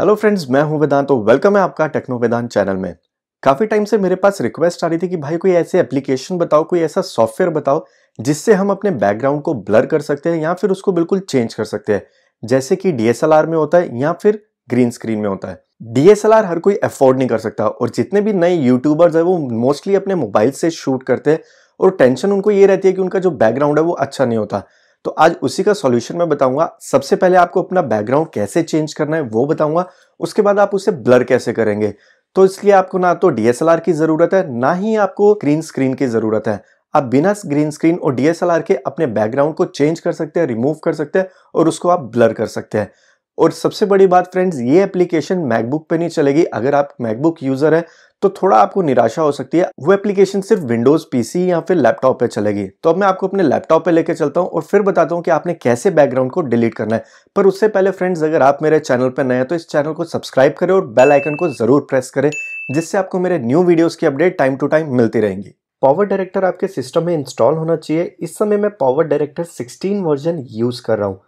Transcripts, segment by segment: Hello friends, मैं हूं वेदांत। तो वेलकम है आपका टेक्नो वेदांत चैनल में। काफ़ी टाइम से मेरे पास रिक्वेस्ट आ रही थी कि भाई कोई ऐसे एप्लीकेशन बताओ, कोई ऐसा सॉफ्टवेयर बताओ जिससे हम अपने बैकग्राउंड को ब्लर कर सकते हैं या फिर उसको बिल्कुल चेंज कर सकते हैं, जैसे कि DSLR में होता है या फिर ग्रीन स्क्रीन में होता है। DSLR हर कोई अफोर्ड नहीं कर सकता और जितने भी नए यूट्यूबर्स हैं वो मोस्टली अपने मोबाइल से शूट करते हैं और टेंशन उनको ये रहती है कि उनका जो बैकग्राउंड है वो अच्छा नहीं होता। तो आज उसी का सॉल्यूशन मैं बताऊंगा। सबसे पहले आपको अपना बैकग्राउंड कैसे चेंज करना है वो बताऊंगा, उसके बाद आप उसे ब्लर कैसे करेंगे। तो इसलिए आपको ना तो DSLR की ज़रूरत है ना ही आपको ग्रीन स्क्रीन की ज़रूरत है। आप बिना ग्रीन स्क्रीन और DSLR के अपने बैकग्राउंड को चेंज कर सकते हैं, रिमूव कर सकते हैं और उसको आप ब्लर कर सकते हैं। और सबसे बड़ी बात फ्रेंड्स, ये एप्लीकेशन मैकबुक पे नहीं चलेगी। अगर आप मैकबुक यूज़र हैं तो थोड़ा आपको निराशा हो सकती है, वो एप्लीकेशन सिर्फ विंडोज़ पीसी या फिर लैपटॉप पे चलेगी। तो अब मैं आपको अपने लैपटॉप पे लेके चलता हूँ और फिर बताता हूँ कि आपने कैसे बैकग्राउंड को डिलीट करना है। पर उससे पहले फ्रेंड्स, अगर आप मेरे चैनल पर नए हैं तो इस चैनल को सब्सक्राइब करें और बेल आइकन को ज़रूर प्रेस करें, जिससे आपको मेरे न्यू वीडियोज़ की अपडेट टाइम टू टाइम मिलती रहेंगी। पॉवर डायरेक्टर आपके सिस्टम में इंस्टॉल होना चाहिए। इस समय मैं पॉवर डायरेक्टर 16 वर्जन यूज़ कर रहा हूँ।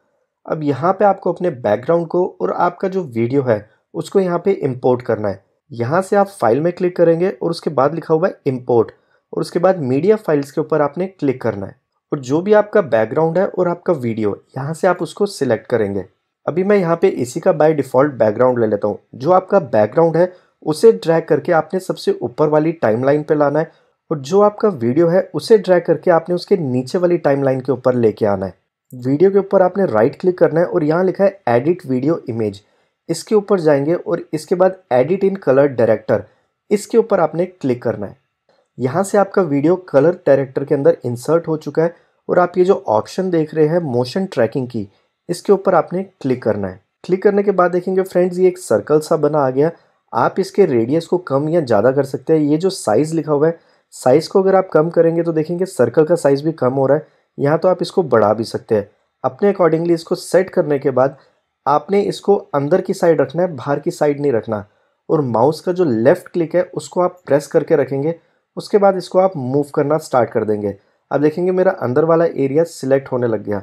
अब यहाँ पे आपको अपने बैकग्राउंड को और आपका जो वीडियो है उसको यहाँ पे इंपोर्ट करना है। यहाँ से आप फाइल में क्लिक करेंगे और उसके बाद लिखा हुआ है इंपोर्ट और उसके बाद मीडिया फाइल्स के ऊपर आपने क्लिक करना है। और जो भी आपका बैकग्राउंड है और आपका वीडियो, यहाँ से आप उसको सिलेक्ट करेंगे। अभी मैं यहाँ पे इसी का बाय डिफ़ॉल्ट बैकग्राउंड ले लेता हूँ। जो आपका बैकग्राउंड है उसे ड्रैग करके आपने सबसे ऊपर वाली टाइम लाइन पर लाना है और जो आपका वीडियो है उसे ड्रैग करके आपने उसके नीचे वाली टाइम लाइन के ऊपर लेके आना है। वीडियो के ऊपर आपने राइट क्लिक करना है और यहाँ लिखा है एडिट वीडियो इमेज, इसके ऊपर जाएंगे और इसके बाद एडिट इन कलर डायरेक्टर, इसके ऊपर आपने क्लिक करना है। यहाँ से आपका वीडियो कलर डायरेक्टर के अंदर इंसर्ट हो चुका है और आप ये जो ऑप्शन देख रहे हैं मोशन ट्रैकिंग की, इसके ऊपर आपने क्लिक करना है। क्लिक करने के बाद देखेंगे फ्रेंड्स, ये एक सर्कल सा बना आ गया। आप इसके रेडियस को कम या ज़्यादा कर सकते हैं। ये जो साइज़ लिखा हुआ है, साइज़ को अगर आप कम करेंगे तो देखेंगे सर्कल का साइज़ भी कम हो रहा है। यहाँ तो आप इसको बढ़ा भी सकते हैं अपने अकॉर्डिंगली। इसको सेट करने के बाद आपने इसको अंदर की साइड रखना है, बाहर की साइड नहीं रखना। और माउस का जो लेफ़्ट क्लिक है उसको आप प्रेस करके रखेंगे, उसके बाद इसको आप मूव करना स्टार्ट कर देंगे। अब देखेंगे मेरा अंदर वाला एरिया सिलेक्ट होने लग गया।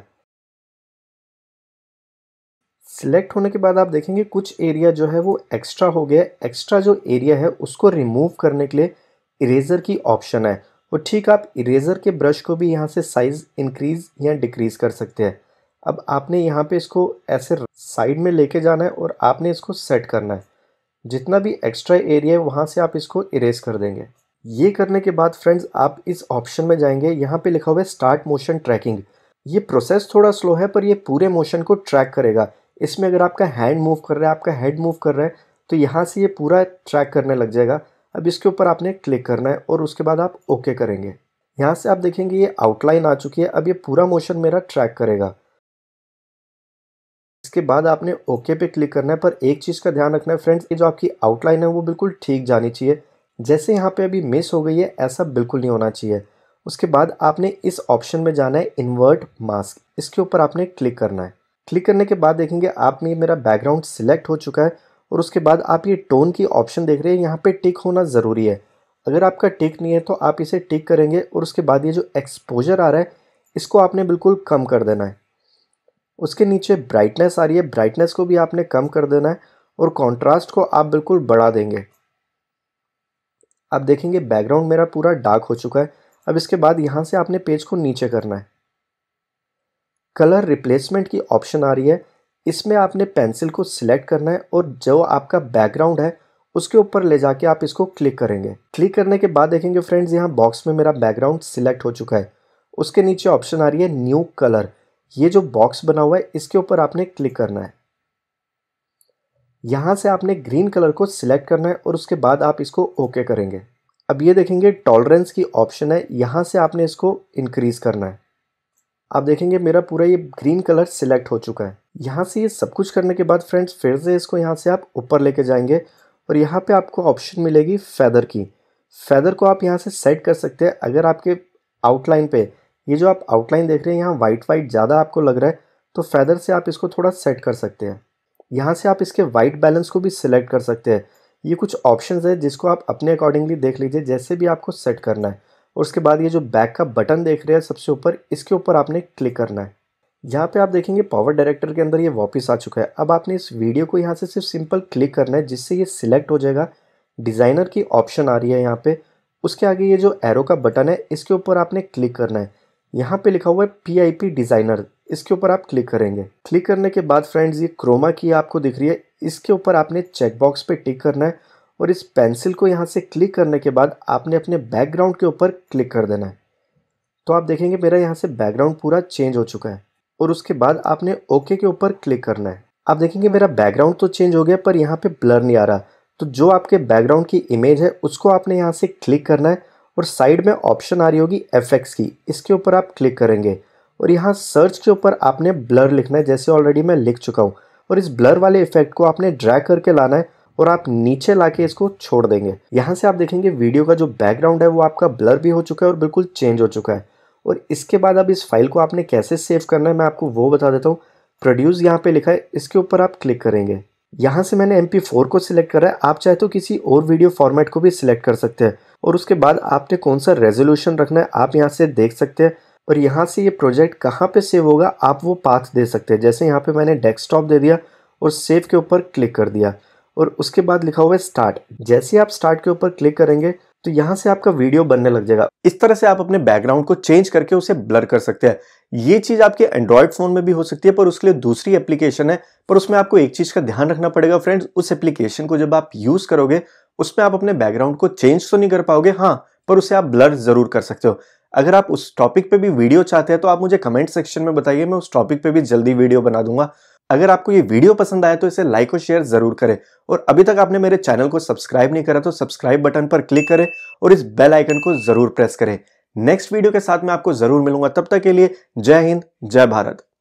सिलेक्ट होने के बाद आप देखेंगे कुछ एरिया जो है वो एक्स्ट्रा हो गया। एक्स्ट्रा जो एरिया है उसको रिमूव करने के लिए इरेजर की ऑप्शन है। और ठीक आप इरेज़र के ब्रश को भी यहाँ से साइज़ इंक्रीज़ या डिक्रीज़ कर सकते हैं। अब आपने यहाँ पे इसको ऐसे साइड में लेके जाना है और आपने इसको सेट करना है। जितना भी एक्स्ट्रा एरिया है वहाँ से आप इसको इरेज़ कर देंगे। ये करने के बाद फ्रेंड्स, आप इस ऑप्शन में जाएंगे, यहाँ पे लिखा हुआ है स्टार्ट मोशन ट्रैकिंग। ये प्रोसेस थोड़ा स्लो है पर यह पूरे मोशन को ट्रैक करेगा। इसमें अगर आपका हैंड मूव कर रहा है, आपका हेड मूव कर रहा है तो यहाँ से ये पूरा ट्रैक करने लग जाएगा। अब इसके ऊपर आपने क्लिक करना है और उसके बाद आप ओके करेंगे। यहाँ से आप देखेंगे ये आउटलाइन आ चुकी है। अब ये पूरा मोशन मेरा ट्रैक करेगा। इसके बाद आपने ओके पे क्लिक करना है। पर एक चीज़ का ध्यान रखना है फ्रेंड्स, ये जो आपकी आउटलाइन है वो बिल्कुल ठीक जानी चाहिए। जैसे यहाँ पे अभी मिस हो गई है ऐसा बिल्कुल नहीं होना चाहिए। उसके बाद आपने इस ऑप्शन में जाना है इन्वर्ट मास्क, इसके ऊपर आपने क्लिक करना है। क्लिक करने के बाद देखेंगे आप में मेरा बैकग्राउंड सिलेक्ट हो चुका है। और उसके बाद आप ये टोन की ऑप्शन देख रहे हैं, यहाँ पे टिक होना ज़रूरी है। अगर आपका टिक नहीं है तो आप इसे टिक करेंगे और उसके बाद ये जो एक्सपोजर आ रहा है इसको आपने बिल्कुल कम कर देना है। उसके नीचे ब्राइटनेस आ रही है, ब्राइटनेस को भी आपने कम कर देना है और कॉन्ट्रास्ट को आप बिल्कुल बढ़ा देंगे। आप देखेंगे बैकग्राउंड मेरा पूरा डार्क हो चुका है। अब इसके बाद यहाँ से आपने पेज को नीचे करना है। कलर रिप्लेसमेंट की ऑप्शन आ रही है, इसमें आपने पेंसिल को सिलेक्ट करना है और जो आपका बैकग्राउंड है उसके ऊपर ले जाके आप इसको क्लिक करेंगे। क्लिक करने के बाद देखेंगे फ्रेंड्स, यहाँ बॉक्स में मेरा बैकग्राउंड सिलेक्ट हो चुका है। उसके नीचे ऑप्शन आ रही है न्यू कलर, ये जो बॉक्स बना हुआ है इसके ऊपर आपने क्लिक करना है। यहाँ से आपने ग्रीन कलर को सिलेक्ट करना है और उसके बाद आप इसको ओके करेंगे। अब ये देखेंगे टॉलरेंस की ऑप्शन है, यहाँ से आपने इसको इंक्रीज़ करना है। आप देखेंगे मेरा पूरा ये ग्रीन कलर सिलेक्ट हो चुका है। यहाँ से ये सब कुछ करने के बाद फ्रेंड्स, फिर से इसको यहाँ से आप ऊपर लेके जाएंगे और यहाँ पे आपको ऑप्शन मिलेगी फैदर की। फैदर को आप यहाँ से सेट कर सकते हैं। अगर आपके आउटलाइन पे ये जो आप आउटलाइन देख रहे हैं यहाँ वाइट ज़्यादा आपको लग रहा है तो फैदर से आप इसको थोड़ा सेट कर सकते हैं। यहाँ से आप इसके वाइट बैलेंस को भी सिलेक्ट कर सकते हैं। ये कुछ ऑप्शन है जिसको आप अपने अकॉर्डिंगली देख लीजिए, जैसे भी आपको सेट करना है। और उसके बाद ये जो बैक का बटन देख रहे हैं सबसे ऊपर, इसके ऊपर आपने क्लिक करना है। यहाँ पे आप देखेंगे पावर डायरेक्टर के अंदर ये वापस आ चुका है। अब आपने इस वीडियो को यहाँ से सिर्फ सिंपल क्लिक करना है जिससे ये सिलेक्ट हो जाएगा। डिज़ाइनर की ऑप्शन आ रही है यहाँ पे, उसके आगे ये जो एरो का बटन है इसके ऊपर आपने क्लिक करना है। यहाँ पे लिखा हुआ है PIP डिज़ाइनर, इसके ऊपर आप क्लिक करेंगे। क्लिक करने के बाद फ्रेंड्स ये क्रोमा की आपको दिख रही है, इसके ऊपर आपने चेकबॉक्स पे टिक करना है और इस पेंसिल को यहाँ से क्लिक करने के बाद आपने अपने बैकग्राउंड के ऊपर क्लिक कर देना है। तो आप देखेंगे मेरा यहाँ से बैकग्राउंड पूरा चेंज हो चुका है और उसके बाद आपने ओके के ऊपर क्लिक करना है। आप देखेंगे मेरा बैकग्राउंड तो चेंज हो गया पर यहाँ पे ब्लर नहीं आ रहा, तो जो आपके बैकग्राउंड की इमेज है उसको आपने यहाँ से क्लिक करना है और साइड में ऑप्शन आ रही होगी FX की, इसके ऊपर आप क्लिक करेंगे और यहाँ सर्च के ऊपर आपने ब्लर लिखना है जैसे ऑलरेडी मैं लिख चुका हूँ। और इस ब्लर वाले इफेक्ट को आपने ड्रैग करके लाना है और आप नीचे लाके इसको छोड़ देंगे। यहाँ से आप देखेंगे वीडियो का जो बैकग्राउंड है वो आपका ब्लर भी हो चुका है और बिल्कुल चेंज हो चुका है। और इसके बाद अब इस फाइल को आपने कैसे सेव करना है मैं आपको वो बता देता हूँ। प्रोड्यूस यहाँ पे लिखा है, इसके ऊपर आप क्लिक करेंगे। यहाँ से मैंने MP4 को सिलेक्ट करा है, आप चाहे तो किसी और वीडियो फॉर्मेट को भी सिलेक्ट कर सकते हैं। और उसके बाद आपने कौन सा रेजोल्यूशन रखना है आप यहाँ से देख सकते हैं और यहाँ से ये प्रोजेक्ट कहाँ पर सेव होगा आप वो पाथ दे सकते हैं। जैसे यहाँ पर मैंने डेस्कटॉप दे दिया और सेव के ऊपर क्लिक कर दिया और उसके बाद लिखा हुआ है स्टार्ट। जैसे आप स्टार्ट के ऊपर क्लिक करेंगे तो यहाँ से आपका वीडियो बनने लग जाएगा। इस तरह से आप अपने बैकग्राउंड को चेंज करके उसे ब्लर कर सकते हैं। ये चीज आपके एंड्रॉइड फोन में भी हो सकती है पर उसके लिए दूसरी एप्लीकेशन है। पर उसमें आपको एक चीज का ध्यान रखना पड़ेगा फ्रेंड्स, उस एप्लीकेशन को जब आप यूज करोगे उसमें आप अपने बैकग्राउंड को चेंज तो नहीं कर पाओगे, हाँ पर उसे आप ब्लर जरूर कर सकते हो। अगर आप उस टॉपिक पे भी वीडियो चाहते हैं तो आप मुझे कमेंट सेक्शन में बताइए, मैं उस टॉपिक पे भी जल्दी वीडियो बना दूंगा। अगर आपको ये वीडियो पसंद आया तो इसे लाइक और शेयर जरूर करें और अभी तक आपने मेरे चैनल को सब्सक्राइब नहीं करा तो सब्सक्राइब बटन पर क्लिक करें और इस बेल आइकन को जरूर प्रेस करें। नेक्स्ट वीडियो के साथ मैं आपको जरूर मिलूंगा, तब तक के लिए जय हिंद जय भारत।